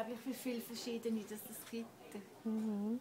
unglaublich, wie viele verschiedene das es gibt. Mhm.